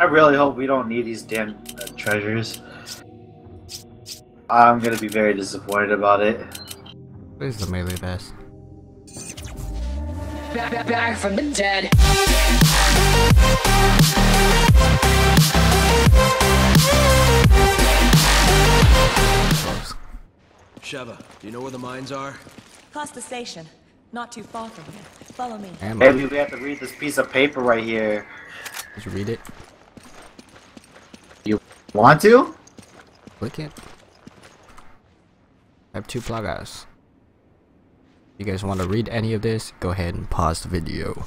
I really hope we don't need these damn treasures. I'm gonna be very disappointed about it. Where's the melee vest? Back from the dead. Sheva, do you know where the mines are? Plus the station. Not too far from here. Follow me. Maybe we have to read this piece of paper right here. Did you read it? You want to? Click it. I have two plugins. You guys want to read any of this? Go ahead and pause the video.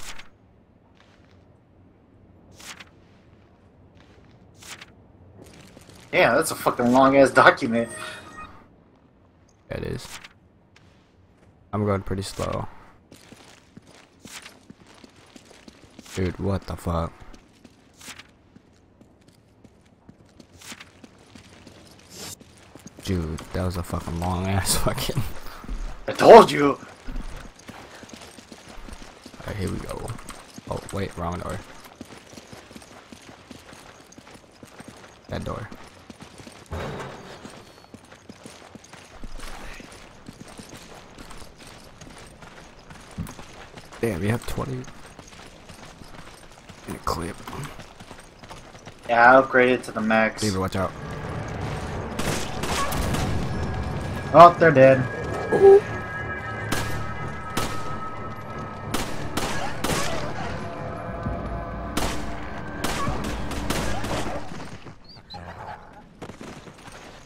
Yeah, that's a fucking long ass document. Yeah, it is. I'm going pretty slow. Dude, what the fuck? Dude, that was a fucking long ass fucking. I told you! Alright, here we go. Oh, wait, wrong door. That door. Damn, we have 20 and a clip. Yeah, I upgraded to the max. David, watch out. Oh, they're dead. Ooh.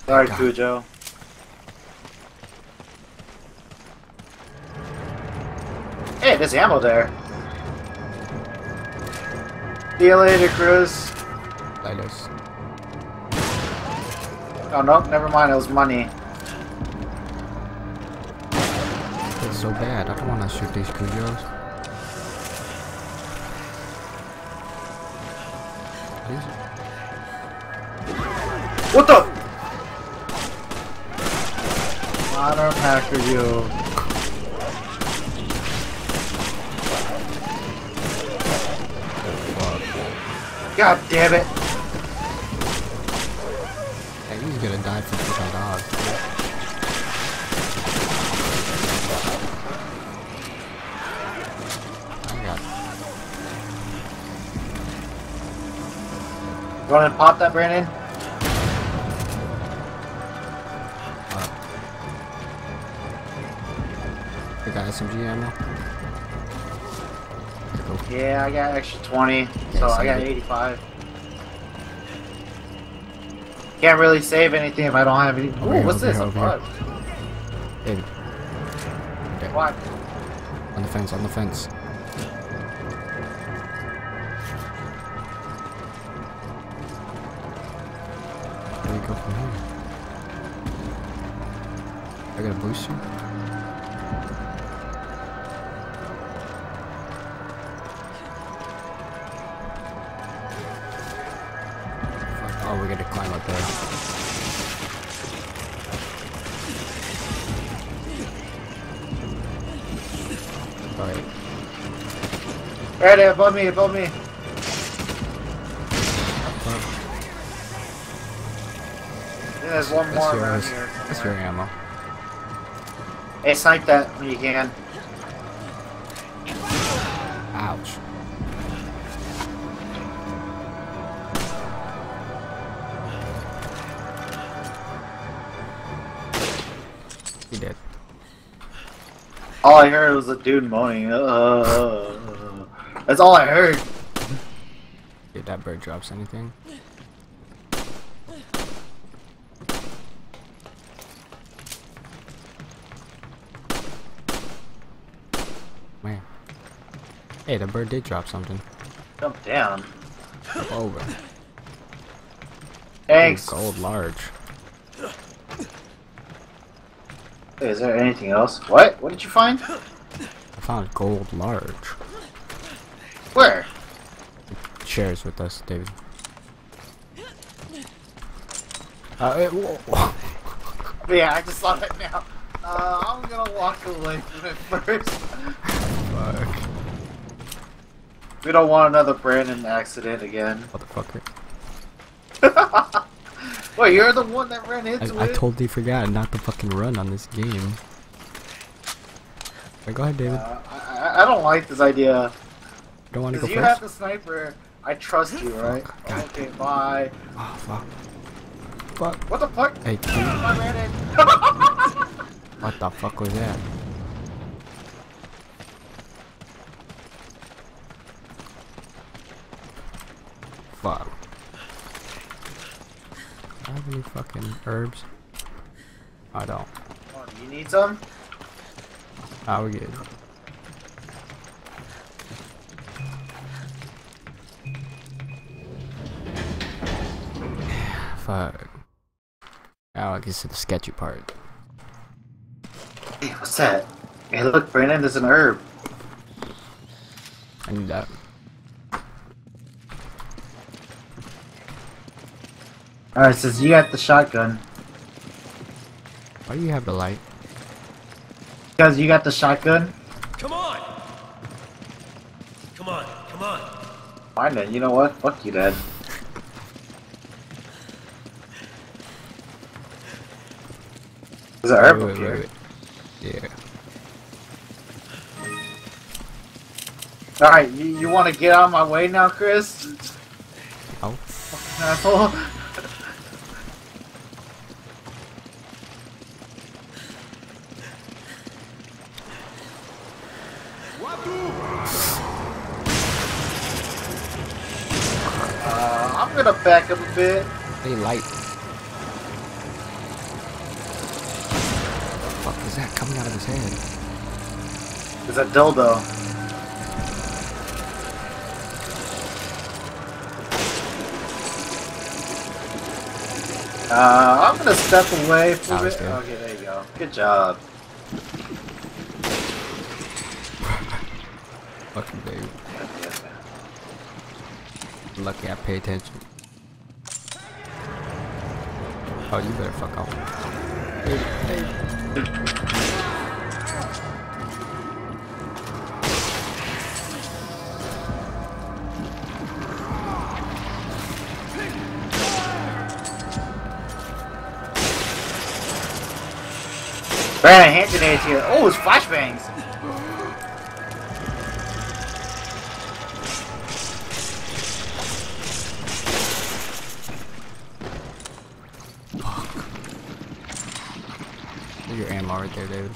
Sorry, God. Cujo. Hey, there's ammo there. See you later, Chris. Linus. Oh no, never mind. It was money. It's so bad. I don't want to shoot these Cujos. What the? Modern hacker, you. God damn it! Hey, he's gonna die for $5. I got it. You wanna pop that, Brandon? I got SMG ammo. Yeah, I got extra 20, so I got 85. Can't really save anything if I don't have any. Ooh, what's this? A bug. David. What? On the fence, on the fence. Where do we go from here? I got a booster. We're gonna climb up there. Alright. Right there, above me, above me. Yeah, there's one more around here. That's your ammo. Hey, snipe that when you can. Ouch. All I heard was a dude moaning. That's all I heard. Did that bird drops anything? Man. Hey, the bird did drop something. Jump down. Jump over. Thanks. Ooh, gold large. Hey, is there anything else? What? What did you find? I found gold large. Where? It shares with us, David. Yeah, I just saw that now. I'm gonna walk away from it first. Fuck. We don't want another Brandon accident again. Motherfucker. Wait, you're the one that ran into it? I totally forgot not to fucking run on this game. Right, go ahead, David. I don't like this idea. Don't want to go first? Because you have the sniper. I trust you, right? God. Okay, bye. Oh, fuck. Fuck. What the fuck? Hey, dude. I ran in. What the fuck was that? Fuck. I have any fucking herbs? I don't. Oh, you need some? I will get it. Fuck. Now I guess it's the sketchy part. Hey, what's that? Hey, look, Brandon, there's an herb. I need that. Alright, since you got the shotgun. Why do you have the light? Because you got the shotgun. Come on! Come on, come on! Fine then, you know what? Fuck you, Dad. There's an herb up here. Yeah. Alright, you want to get out of my way now, Chris? Oh. Fucking asshole. I'm gonna back up a bit. They light. What the fuck is that coming out of his hand? It's a dildo. I'm gonna step away from it. Okay, there you go. Good job. Fucking dude. Lucky I pay attention. Oh, you better fuck off. Hey, hey. Brandon, hand grenades here. Oh, it's flashbangs. Your ammo right there, David.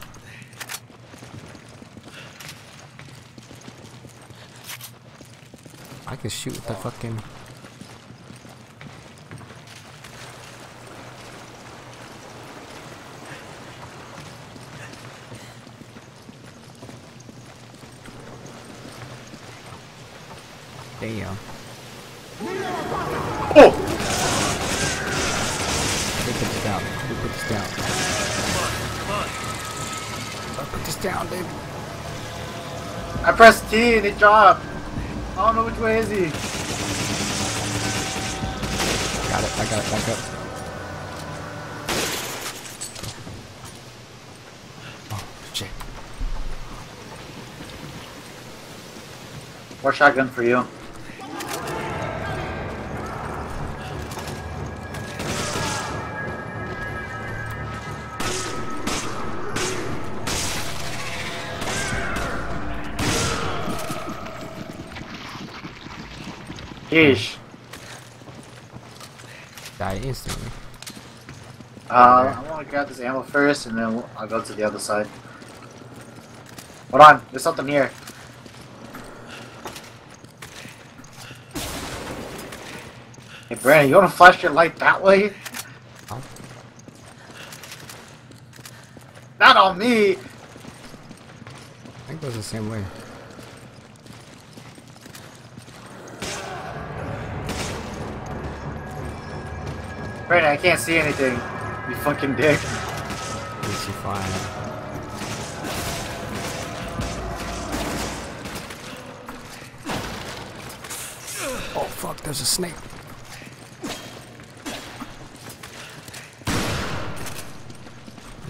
I can shoot with the fucking. Damn. Oh! They put this down. They put this down. Put this down, dude. I pressed T and it dropped. I don't know which way is he. Got it, I got it, back up. Oh, shit. More shotgun for you. Yeesh. Die instantly. I want to grab this ammo first and then I'll go to the other side. Hold on, there's something here. Hey Brandon, you want to flash your light that way? Oh. Not on me! I think it goes the same way. Right, I can't see anything, you fucking dick. Is he fine? Oh fuck, there's a snake. I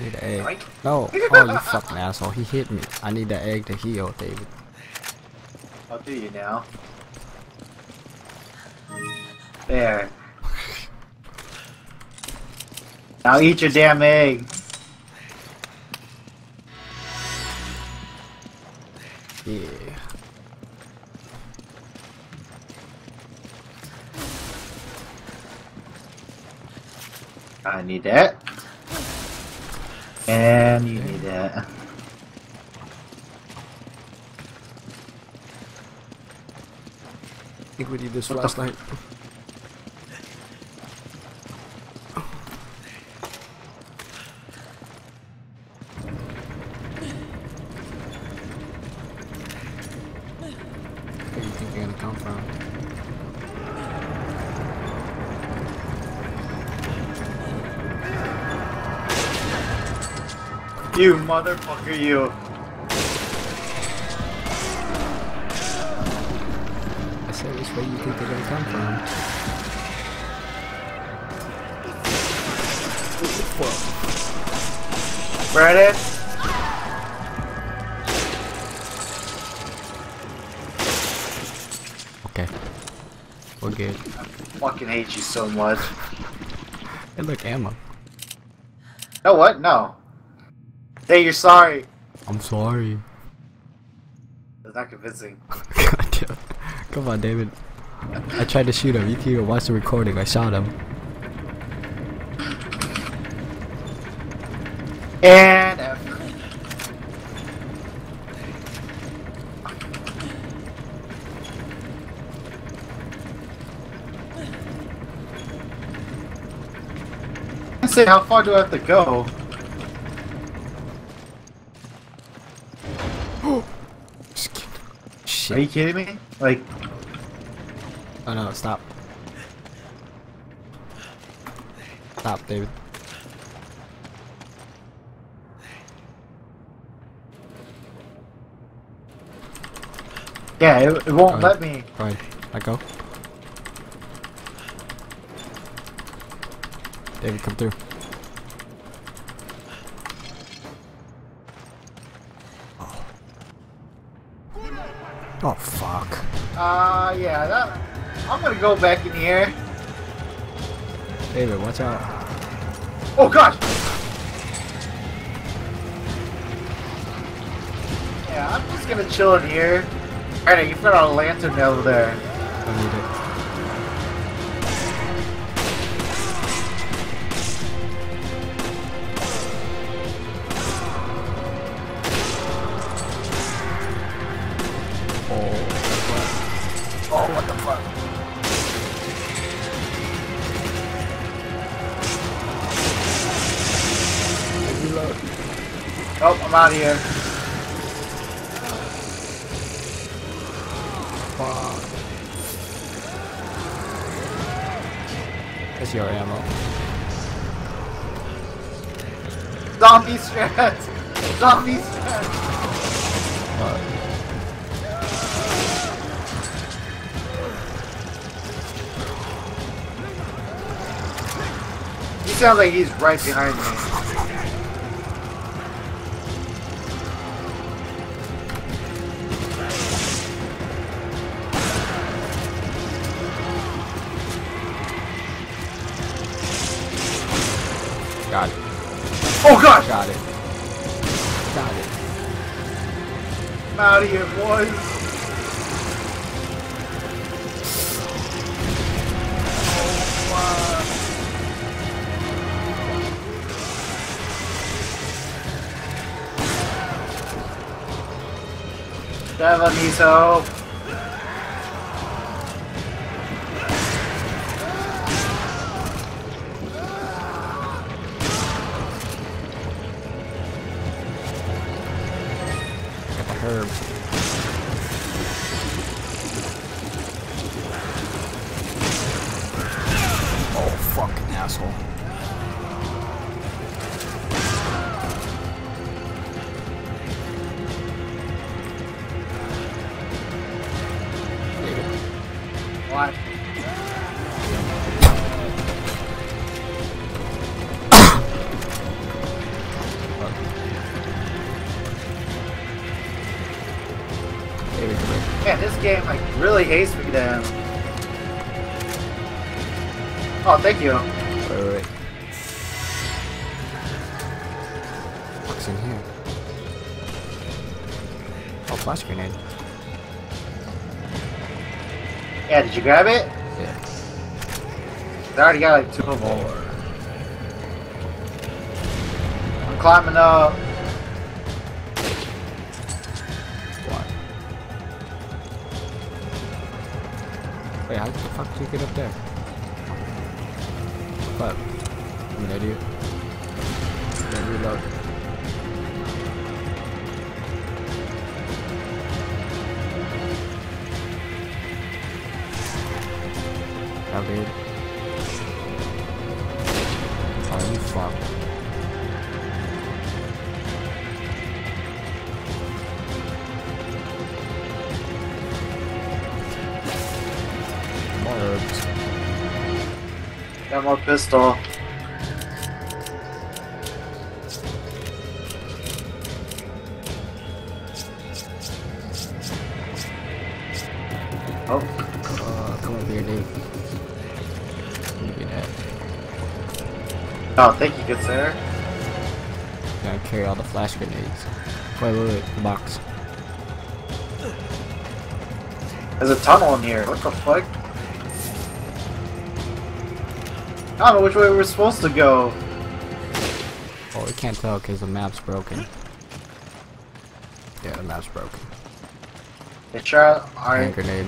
need an egg. Like? No, oh you fucking asshole, he hit me. I need that egg to heal, David. I'll do you now. there. Now eat your damn egg. Yeah. I need that. And you need that. I think we did this last night. You motherfucker, you. I said which way you think they're gonna come from. Whoa. Brandon? Okay. We're good. I fucking hate you so much. Hey look, ammo. No what? No. Hey, you're sorry. I'm sorry. That's not convincing. God damn. Come on, David. I tried to shoot him. You can even watch the recording. I shot him. And I say, how far do I have to go? Are you kidding me? Like... Oh no, stop. Stop, David. Yeah, it won't let me. Alright, let go. David, come through. Oh fuck. Yeah, that... I'm gonna go back in the air. David, watch out. Oh gosh! Yeah, I'm just gonna chill in here. Alright, you put a lantern over there. I need it. Oh, I'm out of here. Fuck. That's your ammo. Zombie strats! Zombie strats! Fuck. He sounds like he's right behind me. Got it. Oh gosh! Got it. Got it. I'm out of here, boys. Oh, wow. Sheva needs help. Herb. Oh, fucking asshole. What? Man, this game like really hates me down. Oh, thank you. Wait. What's in here? Oh, flash grenade. Yeah, did you grab it? Yeah. I already got like two of them. I'm climbing up. Wait, how the fuck do you get up there? But I'm an idiot. Don't reload. How big? Oh, you fuck. More herbs. Got more pistol. Come over here, dude. Oh, thank you, good sir. Gotta carry all the flash grenades. Wait, box. There's a tunnel in here. What the fuck? I don't know which way we're supposed to go. Oh, we can't tell because the map's broken. Yeah, the map's broken. They shot our hand grenade.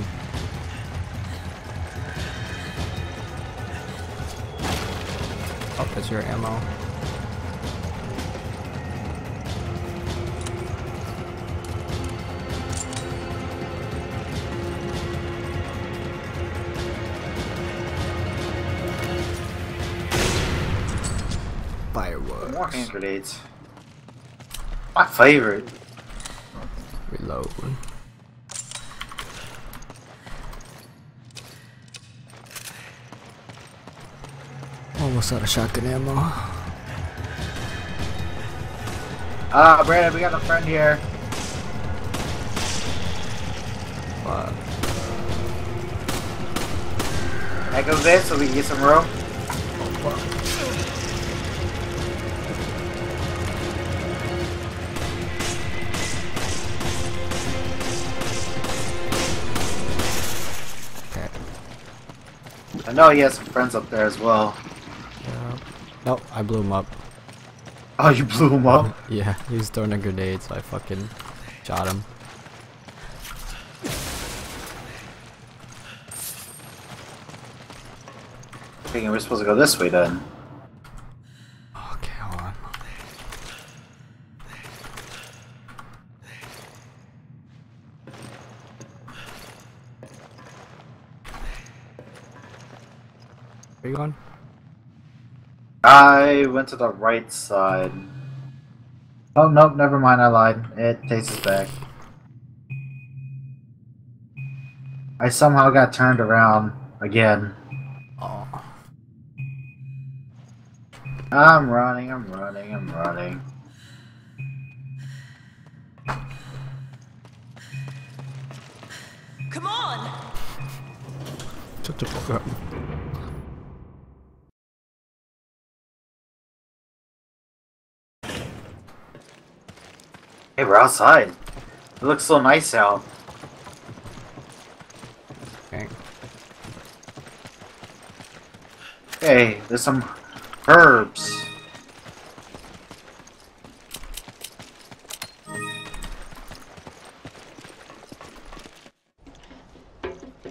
Oh, that's your ammo. More hand grenades. My favorite. Reload. Almost out of shotgun ammo. Ah, Brandon, we got a friend here. Fuck. That goes in so we can get some room. Oh, fuck. I know he has some friends up there as well. Yeah. Nope, I blew him up. Oh, you blew him up? Yeah, he was throwing a grenade, so I fucking shot him. Thinking we're supposed to go this way then. Okay, hold on. Where you going? I went to the right side. Oh, nope, never mind, I lied. It takes us back. I somehow got turned around again. Oh. I'm running. Come on! Shut the fuck up. Hey, we're outside. It looks so nice out. Okay. Hey, there's some herbs.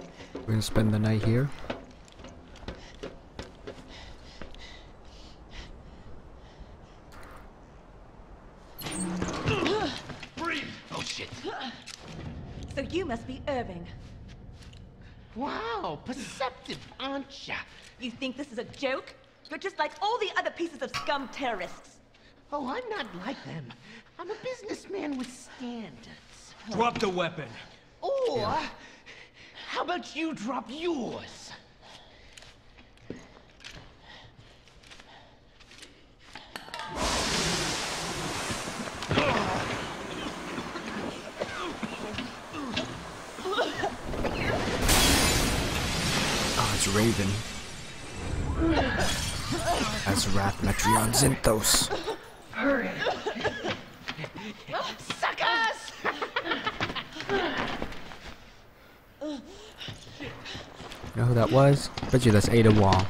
We're gonna spend the night here. So you must be Irving. Wow, perceptive, aren't ya? You think this is a joke? You're just like all the other pieces of scum terrorists. Oh, I'm not like them. I'm a businessman with standards. Drop the weapon. Or, yeah. How about you drop yours? Raven. As Wrath Metreon Zinthos. Hurry! Suckers! You know who that was? Bet you that's Ada Wong.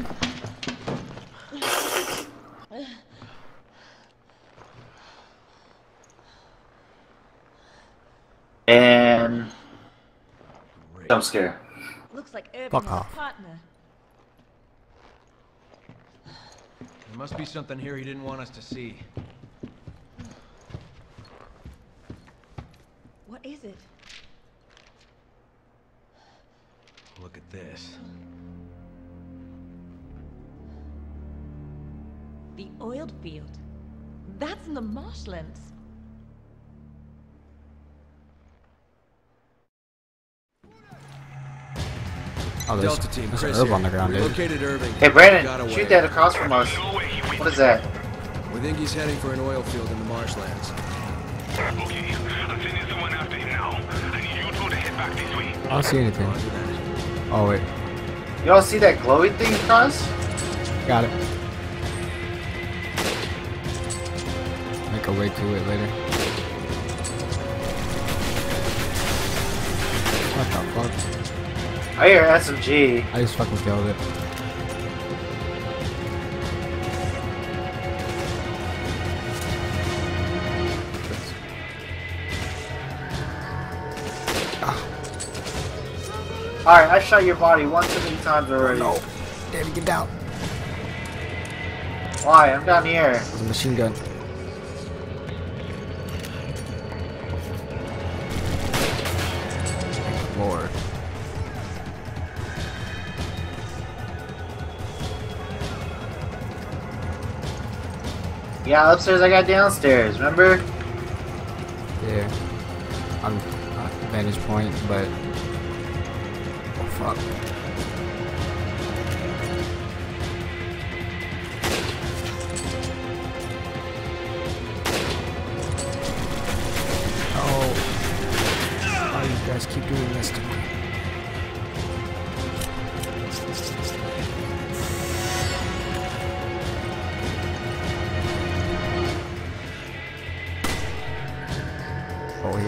And jump scare. Looks like Irvin's partner. There must be something here he didn't want us to see. What is it? Look at this. The oiled field. That's in the marshlands. Oh, there's an herb on the ground, dude. Hey, Brandon, shoot that across from us. What is that? We think he's heading for an oil field in the marshlands. Okay, I'm sending someone after him now. I need you two to head back this way. I don't see anything. Oh, wait. Y'all see that glowing thing across? Got it. Make our way to it later. What the fuck? I hear SMG. I just fucking killed it. Alright, I shot your body one too many times already. No. David, get down. Why? I'm down here. It's a machine gun. Lord. Yeah, upstairs I got downstairs, remember? Yeah. I'm not vantage point, but... Oh, fuck. Oh. Why do you guys keep doing this to me?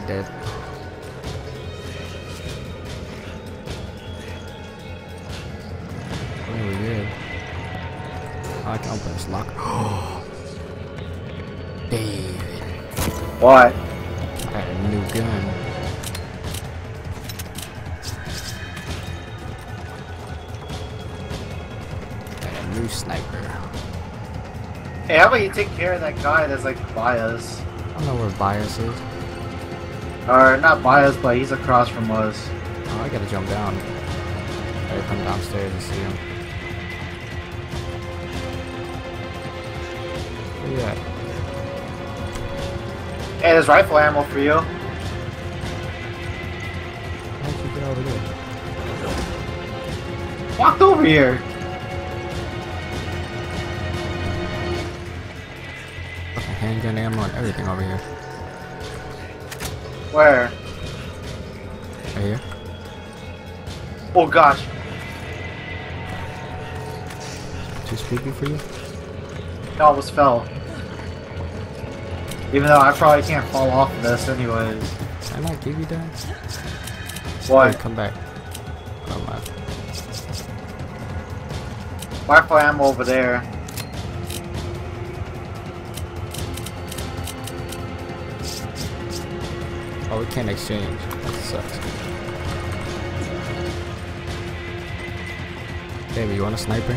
Dead. Oh, we did. I can open this lock. Oh, David. What? I got a new gun. I got a new sniper. Hey, how about you take care of that guy that's like Bias? I don't know where Bias is. Or not by us, but he's across from us. Oh, I gotta jump down. I gotta come downstairs and see him. Where you at? Hey, there's rifle ammo for you. How'd you get over here? Walked over here! Fucking handgun ammo and everything over here. Where? Right here. Oh gosh. Just speaking for you? I almost fell. Even though I probably can't fall off of this anyways. I might give you that. What? Hey, come back. Oh my. Rifle ammo over there. Oh, we can't exchange. That sucks. David, you want a sniper?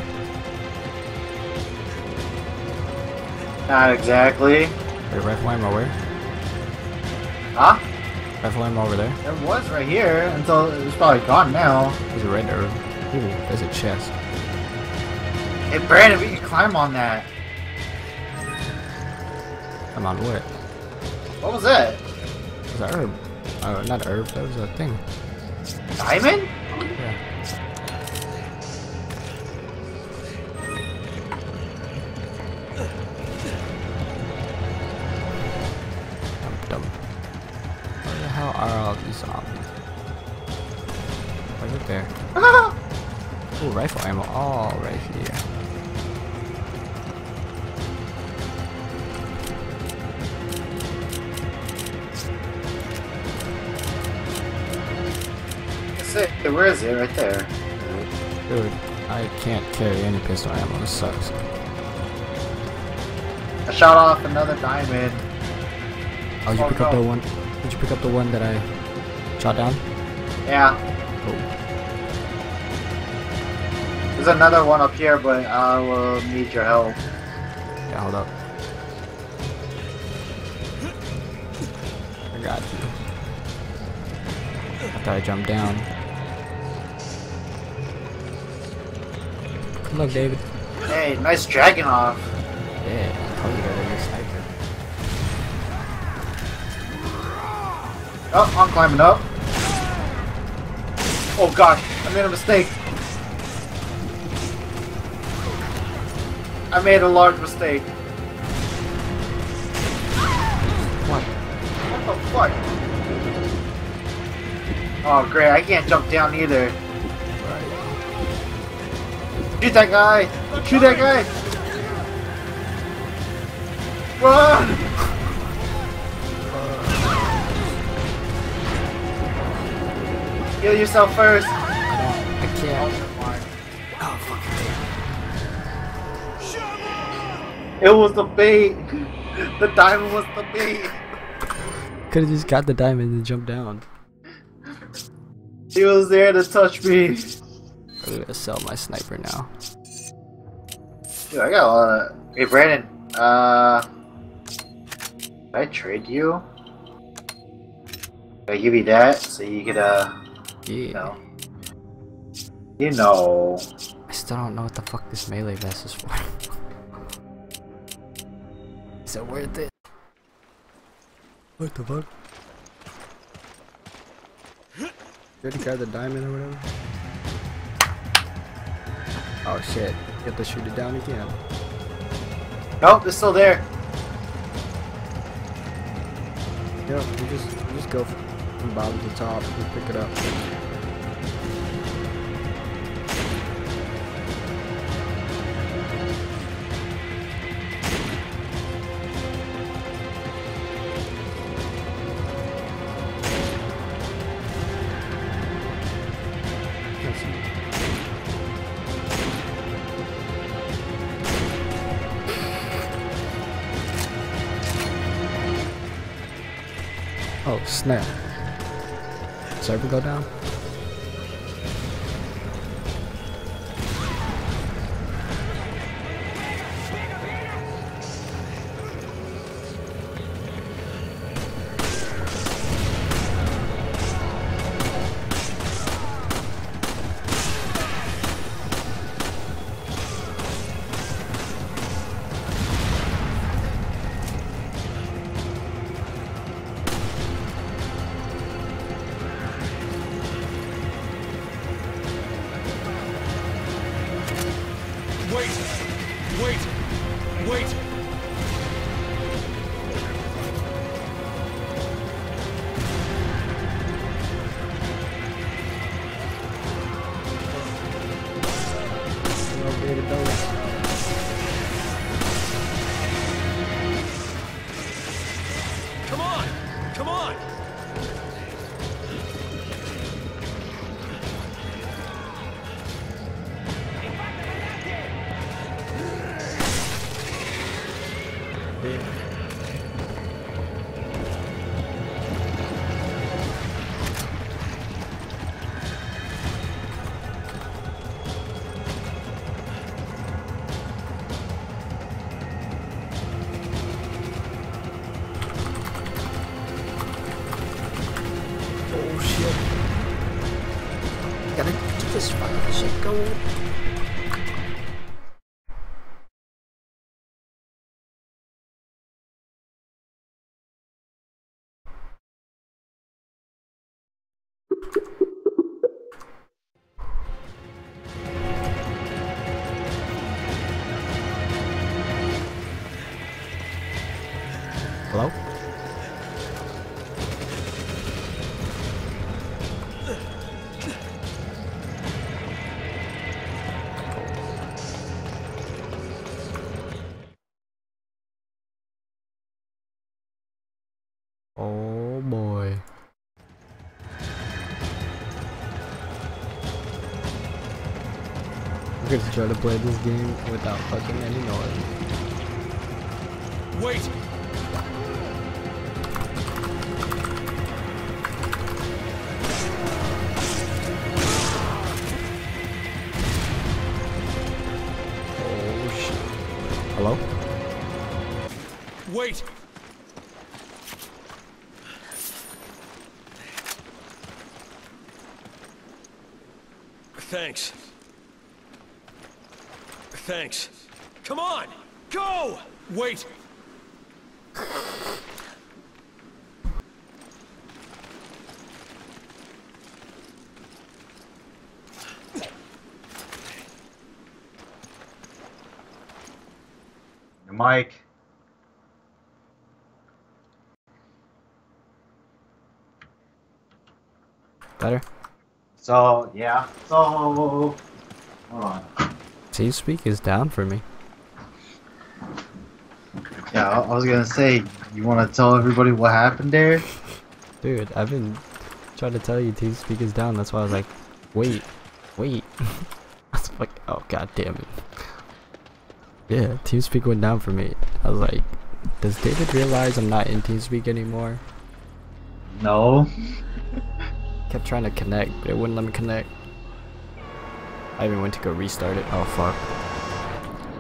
Not exactly. Hey, rifle ammo where? Huh? Rifle ammo over there? It was right here, until it's probably gone now. There's a red arrow. Ooh, there's a chest. Hey, Brandon, we can climb on that. Come on, what? What was that? That herb. Oh, not herb, that was a thing. Diamond? Yeah. I'm dumb. Where the hell are all these zombies? Right up there. Ooh, rifle ammo all right here. it? Where is it? Right there. Dude, I can't carry any pistol ammo. This sucks. I shot off another diamond. Oh, you pick up the one? Did you pick up the one that I shot down? Yeah. Oh. There's another one up here, but I will need your help. Yeah, hold up. I got you. I thought I jumped down. Good luck, David. Hey, nice dragging off. Yeah, I told you that you're a sniper. Oh, I'm climbing up. Oh gosh, I made a mistake. I made a large mistake. What? What the fuck? Oh great, I can't jump down either. Right. Shoot that guy! Shoot that guy! Run! Heal yourself first. I can't. Oh fuck! It was the bait. The diamond was the bait. Could have just got the diamond and jumped down. She was there to touch me. I'm gonna sell my sniper now. Dude, I got a lot of. Hey Brandon, did I trade you? Did I give you that so you could Yeah. No. You know. I still don't know what the fuck this melee vest is for. Is it worth it? What the fuck? Did you grab the diamond or whatever? Oh shit. You have to shoot it down again. Nope, it's still there. Yep, you just go from bottom to top and pick it up. Oh snap. Does everyone go down? Wait! Come on! Come on! Gotta get this fucking shit going. We're gonna try to play this game without fucking any noise. Wait! Oh shit. Hello? Wait! Thanks. Thanks. Come on! Go! Wait! The mic. Better? So, yeah. So... Hold on. TeamSpeak is down for me. Yeah, I was gonna say, you wanna tell everybody what happened there? Dude, I've been trying to tell you TeamSpeak is down, that's why I was like, wait. I was like, oh god damn it. Yeah, TeamSpeak went down for me. I was like, does David realize I'm not in TeamSpeak anymore? No. Kept trying to connect, but it wouldn't let me connect. I even went to go restart it. Oh fuck.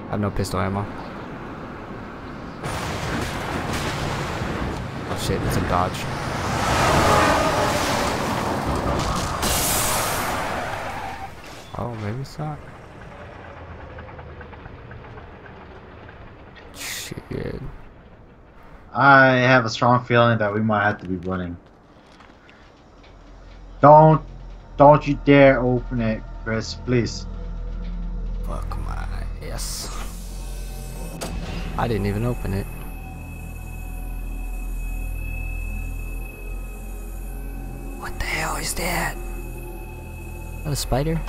I have no pistol ammo. Oh shit, it's a dodge. Oh, maybe it's not. Shit. I have a strong feeling that we might have to be running. Don't you dare open it. Chris, please. Fuck my ass. I didn't even open it. What the hell is that? Is that a spider?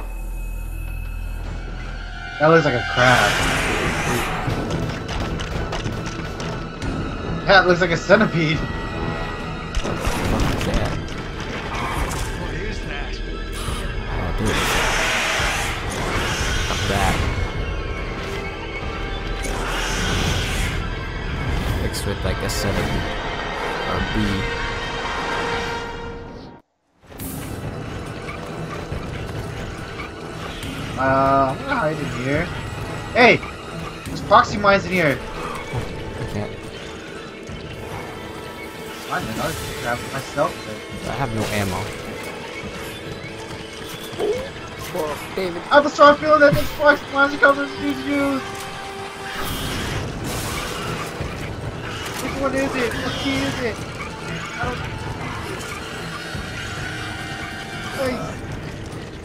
That looks like a crab. That looks like a centipede. What the fuck is that? What is that? Oh, dude. Mixed with like a 7 or a B. I'm gonna hide in here. Hey! There's proxy mines in here! I can't. I'm gonna grab myself. I have no ammo. Oh, David. I have a strong feeling that this proxy mines are coming to use! What is it? What key is it?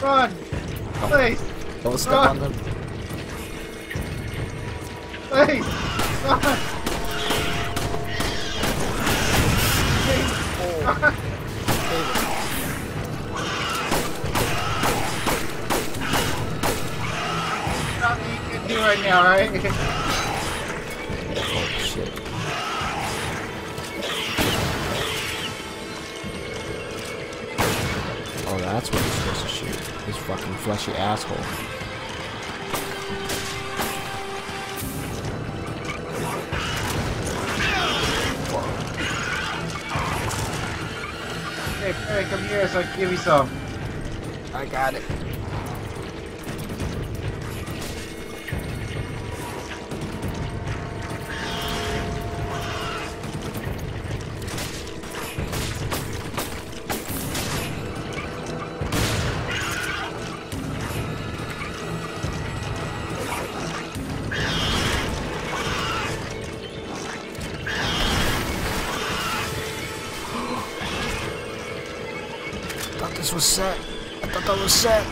I don't... Please! Run! Please! Don't step on them. Please! Run! Please! Run! There's nothing you can do right now, right? Oh shit. Oh, that's what he's supposed to shoot. This fucking fleshy asshole. Hey, Perry, come here so I can give you some. I got it. Set.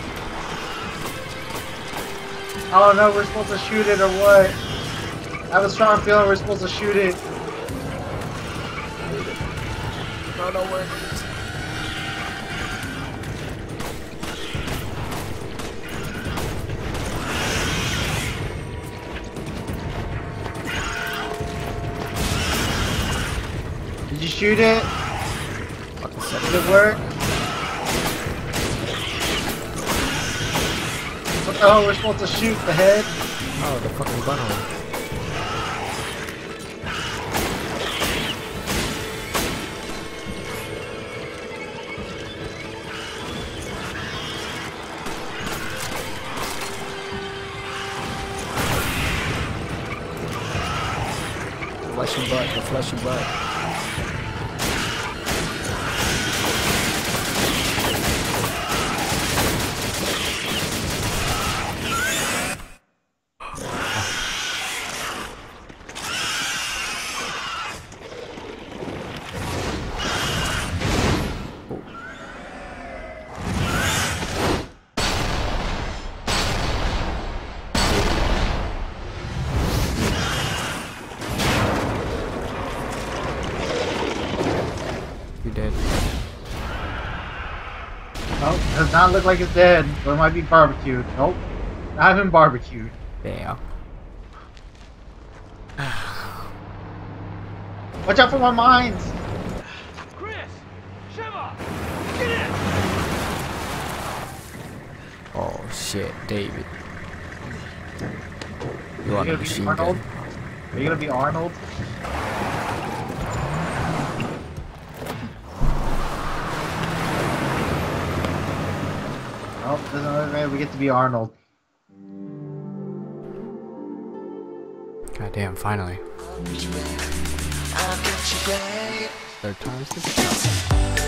Oh no, we're supposed to shoot it or what? I have a strong feeling we're supposed to shoot it. No, no way. Did you shoot it? Did it work? Oh, we're supposed to shoot the head? Oh, the fucking butthole. Flush your butt, the flush your butt. Not look like it's dead, or it might be barbecued. Nope, not even barbecued. Damn. Watch out for my mines! Chris! Sheva! Get in! Oh shit, David. You want a machine gun? Are you gonna be Arnold? Oh, there's another way we get to be Arnold. Goddamn, finally. Third time's the charm.